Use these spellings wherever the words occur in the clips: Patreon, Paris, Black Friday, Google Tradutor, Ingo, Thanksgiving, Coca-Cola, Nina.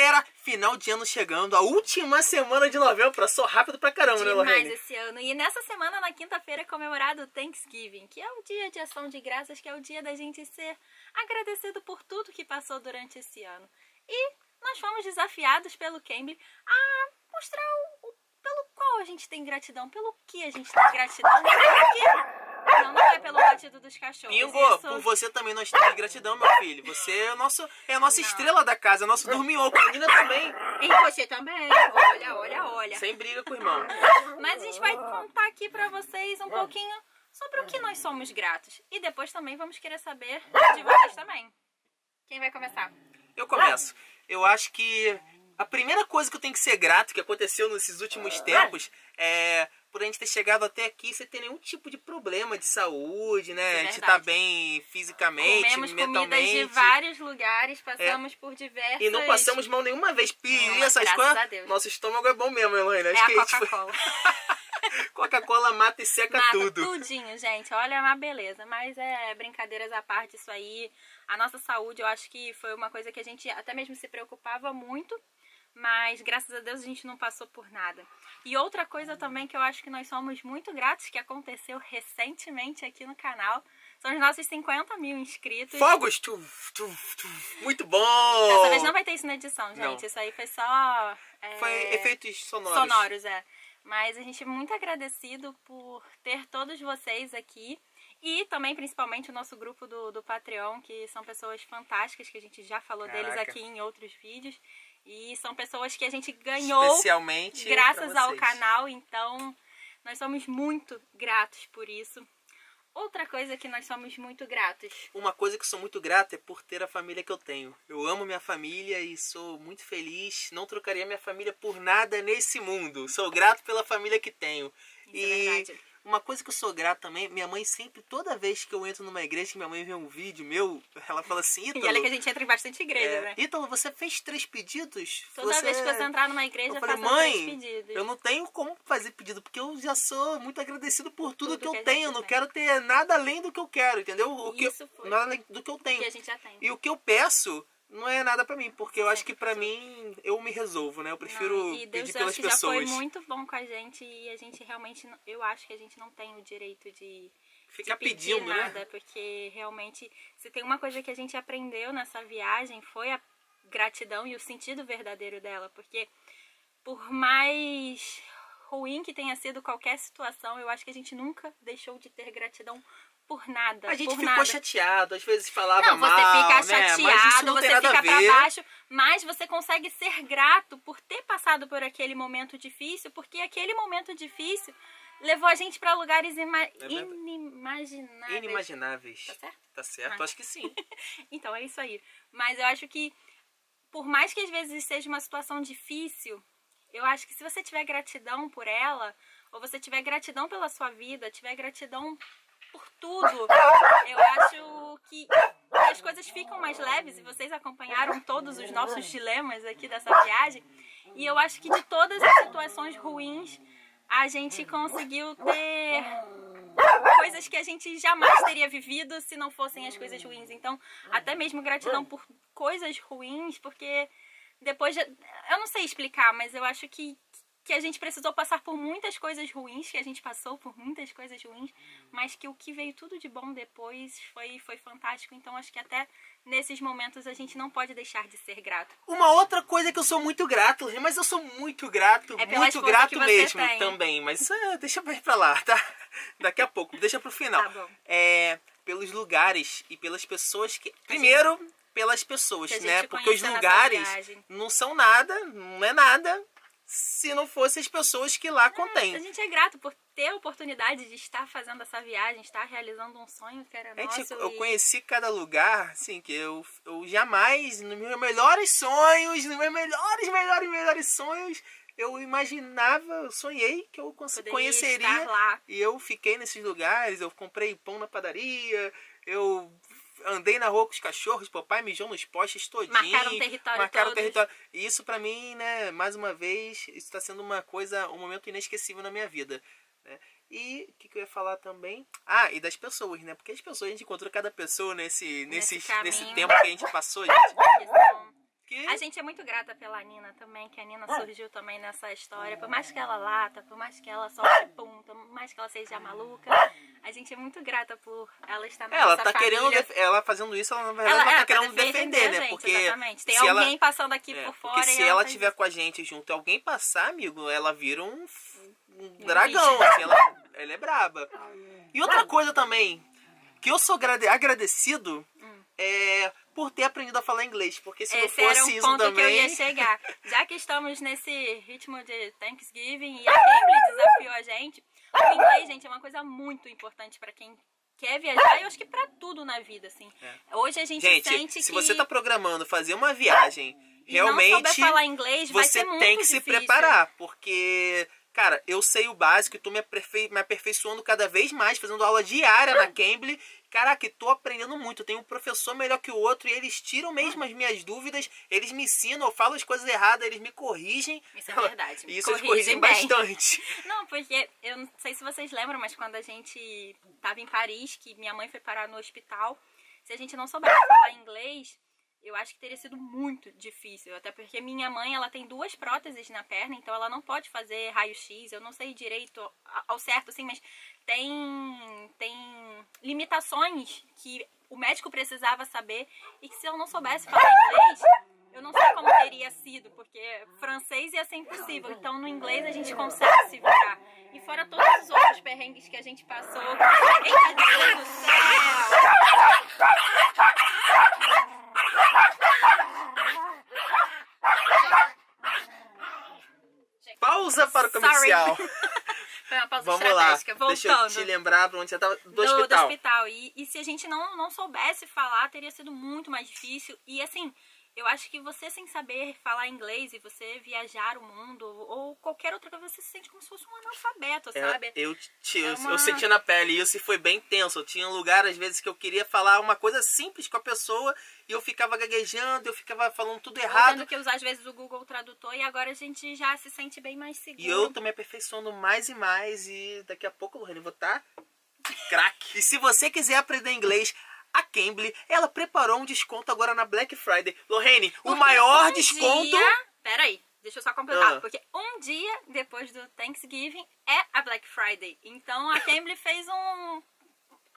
galera, final de ano chegando, a última semana de novembro, passou rápido pra caramba, demais, né, Lorraine? Esse ano. E nessa semana, na quinta-feira, é comemorado o Thanksgiving, que é o dia de ação de graças, que é o dia da gente ser agradecido por tudo que passou durante esse ano. E nós fomos desafiados pelo Cambly a mostrar pelo qual a gente tem gratidão, pelo que a gente tem gratidão, porque... Não é pelo batido dos cachorros. Ingo, isso... por você também nós temos gratidão, meu filho. Você é, a nossa estrela da casa, é nosso dorminhoco. A Nina também. E você também. Olha, olha, olha. Sem briga com o irmão. Mas a gente vai contar aqui pra vocês um pouquinho sobre o que nós somos gratos. E depois também vamos querer saber de vocês também. Quem vai começar? Eu começo. Eu acho que a primeira coisa que eu tenho que ser grato, que aconteceu nesses últimos tempos, é... por a gente ter chegado até aqui sem ter nenhum tipo de problema de saúde, né? É, a gente tá bem fisicamente, comemos mentalmente. Comemos comidas de vários lugares, passamos por diversas... E não passamos mal nenhuma vez. E essas coisas... Nosso estômago é bom mesmo, Elaine. É a Coca-Cola. Coca-Cola mata e seca tudo. Mata tudinho, gente. Olha, é uma beleza. Mas é brincadeiras à parte isso aí. A nossa saúde, eu acho que foi uma coisa que a gente até mesmo se preocupava muito. Mas, graças a Deus, a gente não passou por nada. E outra coisa também que eu acho que nós somos muito gratos, que aconteceu recentemente aqui no canal, são os nossos 50 mil inscritos. Fogos! Muito bom! Dessa vez não vai ter isso na edição, gente. Não. Isso aí foi só... Foi efeitos sonoros. Sonoros, é. Mas a gente é muito agradecido por ter todos vocês aqui. E também, principalmente, o nosso grupo do Patreon, que são pessoas fantásticas, que a gente já falou deles aqui em outros vídeos. E são pessoas que a gente ganhou especialmente graças ao canal, então nós somos muito gratos por isso. Outra coisa que nós somos muito gratos. Uma coisa que sou muito grato é por ter a família que eu tenho. Eu amo minha família e sou muito feliz. Não trocaria minha família por nada nesse mundo. Sou grato pela família que tenho. Isso é verdade. Uma coisa que eu sou grato também, minha mãe sempre, toda vez que eu entro numa igreja, que minha mãe vê um vídeo meu, ela fala assim, Ítalo... E olha que a gente entra em bastante igreja, né? Ítalo, você fez 3 pedidos? Toda vez que você entrar numa igreja, eu falei, mãe, eu não tenho como fazer pedido, porque eu já sou muito agradecido por tudo que eu tenho, não quero ter nada além do que eu quero, entendeu? Nada além do que eu tenho. Que a gente já tem. E o que eu peço... Não é nada pra mim, porque eu acho que pra mim, eu me resolvo, né? Eu prefiro pedir pelas pessoas. Já foi muito bom com a gente e a gente realmente, eu acho que a gente não tem o direito de ficar pedindo nada, né? Porque realmente, se tem uma coisa que a gente aprendeu nessa viagem, foi a gratidão e o sentido verdadeiro dela. Porque por mais ruim que tenha sido qualquer situação, eu acho que a gente nunca deixou de ter gratidão por nada. A gente ficou chateado, às vezes falava mal, você fica chateado, você fica pra baixo, mas você consegue ser grato por ter passado por aquele momento difícil, porque aquele momento difícil levou a gente pra lugares inimagináveis. Inimagináveis. Tá certo? Tá certo, acho que sim. Então é isso aí. Mas eu acho que, por mais que às vezes seja uma situação difícil, eu acho que se você tiver gratidão por ela, ou você tiver gratidão pela sua vida, tiver gratidão... por tudo, eu acho que as coisas ficam mais leves e vocês acompanharam todos os nossos dilemas aqui dessa viagem e eu acho que de todas as situações ruins a gente conseguiu ter coisas que a gente jamais teria vivido se não fossem as coisas ruins, então até mesmo gratidão por coisas ruins, porque depois, eu não sei explicar, mas eu acho que a gente precisou passar por muitas coisas ruins, que a gente passou por muitas coisas ruins, mas que o que veio tudo de bom depois foi fantástico. Então acho que até nesses momentos a gente não pode deixar de ser grato. Uma outra coisa que eu sou muito grato, mas eu sou muito grato, muito grato mesmo também. Mas deixa pra lá, tá? Daqui a pouco, deixa pro final. Tá bom. Pelos lugares e pelas pessoas que... Primeiro, pelas pessoas, né? Porque os lugares não são nada, não é nada... se não fossem as pessoas que lá contém. A gente é grato por ter a oportunidade de estar fazendo essa viagem, estar realizando um sonho que era nosso. Gente, eu conheci cada lugar, assim, que eu jamais, nos meus melhores sonhos, nos meus melhores sonhos, eu imaginava, eu sonhei que eu conheceria. Estar lá. E eu fiquei nesses lugares, eu comprei pão na padaria, eu... andei na rua com os cachorros, papai mijou nos postes todinhos. Marcaram o território. E isso pra mim, né, mais uma vez, isso tá sendo uma coisa, um momento inesquecível na minha vida, né? E o que eu ia falar também? Ah, e das pessoas, né? Porque as pessoas, a gente encontrou cada pessoa nesse tempo que a gente passou, gente. Que... A gente é muito grata pela Nina também, que a Nina surgiu também nessa história. Por mais que ela lata, por mais que ela solte ponta, por mais que ela seja maluca, a gente é muito grata por ela estar na nossa família. Ela fazendo isso, ela na verdade ela tá querendo defender, né? Gente, porque exatamente. Tem alguém passando aqui por fora. Se ela tiver com a gente junto, alguém passar, amigo, ela vira um dragão, assim, ela é braba. E outra coisa também, que eu sou agradecido, é... por ter aprendido a falar inglês, porque se esse não fosse isso também... Esse era um ponto que eu ia chegar. Já que estamos nesse ritmo de Thanksgiving e a Emily desafiou a gente, o inglês, gente, é uma coisa muito importante para quem quer viajar e eu acho que para tudo na vida, assim. É. Hoje a gente sente que... se você tá programando fazer uma viagem, realmente... não souber falar inglês, vai ser muito difícil. Você tem que se preparar, porque... cara, eu sei o básico e tô me aperfeiçoando cada vez mais, fazendo aula diária na Cambly. Caraca, tô aprendendo muito. Tem um professor melhor que o outro e eles tiram mesmo as minhas dúvidas. Eles me ensinam, eu falo as coisas erradas, eles me corrigem. Isso é verdade. E isso eles corrigem bastante. Não, porque eu não sei se vocês lembram, mas quando a gente tava em Paris, que minha mãe foi parar no hospital, se a gente não soubesse falar inglês... eu acho que teria sido muito difícil, até porque minha mãe, ela tem duas próteses na perna, então ela não pode fazer raio-x, eu não sei direito ao certo, assim, mas tem limitações que o médico precisava saber e que se eu não soubesse falar inglês, eu não sei como teria sido, porque francês ia ser impossível, então no inglês a gente consegue se virar. E fora todos os outros perrengues que a gente passou, eita, Deus do céu! Pausa para o comercial. Foi uma pausa estratégica. Vamos lá, voltando. Deixa eu te lembrar para onde você estava. Do hospital. E se a gente não soubesse falar, teria sido muito mais difícil. E assim, eu acho que você sem saber falar inglês e você viajar o mundo ou qualquer outra coisa, você se sente como se fosse um analfabeto, sabe? Eu senti na pele isso e foi bem tenso. Eu tinha um lugar, às vezes, que eu queria falar uma coisa simples com a pessoa e eu ficava gaguejando, eu ficava falando tudo errado. Tendo que usar, às vezes, o Google Tradutor e agora a gente já se sente bem mais seguro. E eu tô me aperfeiçoando mais e mais e daqui a pouco, Lorena, eu vou estar craque. E se você quiser aprender inglês... a Cambly, ela preparou um desconto agora na Black Friday. Lorraine, o maior desconto... Peraí, deixa eu só completar. Porque um dia depois do Thanksgiving é a Black Friday. Então a Cambly fez um...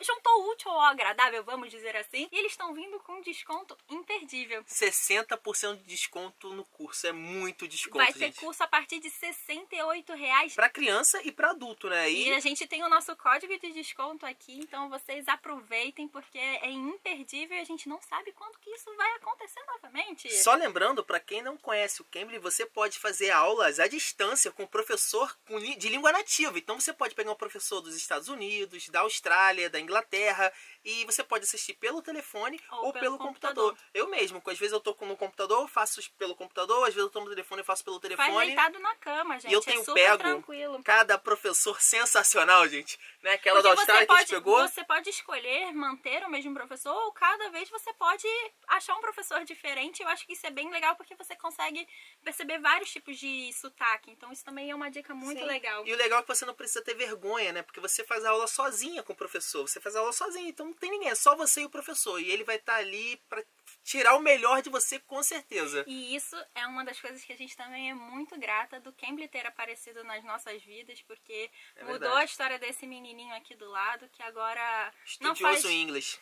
juntou o útil ao agradável, vamos dizer assim. E eles estão vindo com um desconto imperdível. 60% de desconto no curso. É muito desconto, gente. Vai ter curso a partir de R$68. Pra criança e pra adulto, né? E a gente tem o nosso código de desconto aqui. Então vocês aproveitem, porque é imperdível. E a gente não sabe quando que isso vai acontecer novamente. Só lembrando, pra quem não conhece o Cambly, você pode fazer aulas à distância com um professor de língua nativa. Então você pode pegar um professor dos Estados Unidos, da Austrália, da Inglaterra, e você pode assistir pelo telefone ou pelo computador. Eu mesmo, às vezes eu tô no computador, faço pelo computador, às vezes eu tô no telefone, eu faço pelo telefone. Faz deitado na cama, gente. E eu tenho pego tranquilo. Cada professor sensacional, gente, né? Aquela da Austrália que a gente pegou. Você pode escolher manter o mesmo professor ou cada vez você pode achar um professor diferente. Eu acho que isso é bem legal porque você consegue perceber vários tipos de sotaque. Então isso também é uma dica muito legal. E o legal é que você não precisa ter vergonha, né? Porque você faz a aula sozinha com o professor. Você faz a aula sozinho, então não tem ninguém, é só você e o professor. E ele vai estar ali para tirar o melhor de você, com certeza. E isso é uma das coisas que a gente também é muito grata do Cambly ter aparecido nas nossas vidas, porque mudou a história desse menininho aqui do lado, que agora estudioso não faz... em inglês.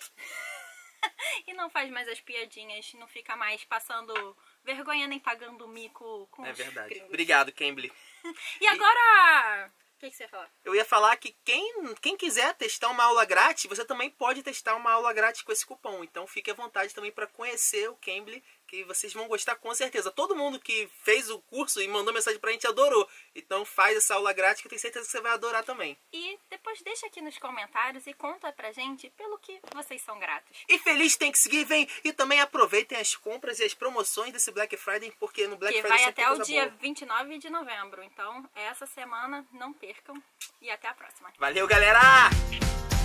E não faz mais as piadinhas, não fica mais passando vergonha nem pagando mico com os verdade. Gringos. Obrigado, Cambly. E agora... o que você ia falar? Eu ia falar que quem quiser testar uma aula grátis, você também pode testar uma aula grátis com esse cupom. Então fique à vontade também para conhecer o Cambly, que vocês vão gostar com certeza. Todo mundo que fez o curso e mandou mensagem pra gente adorou. Então faz essa aula grátis que eu tenho certeza que você vai adorar também. E depois deixa aqui nos comentários e conta pra gente pelo que vocês são gratos. E feliz Thanksgiving! E também aproveitem as compras e as promoções desse Black Friday, porque no Black Friday vai até o dia 29 de novembro. Então essa semana não percam e até a próxima. Valeu, galera!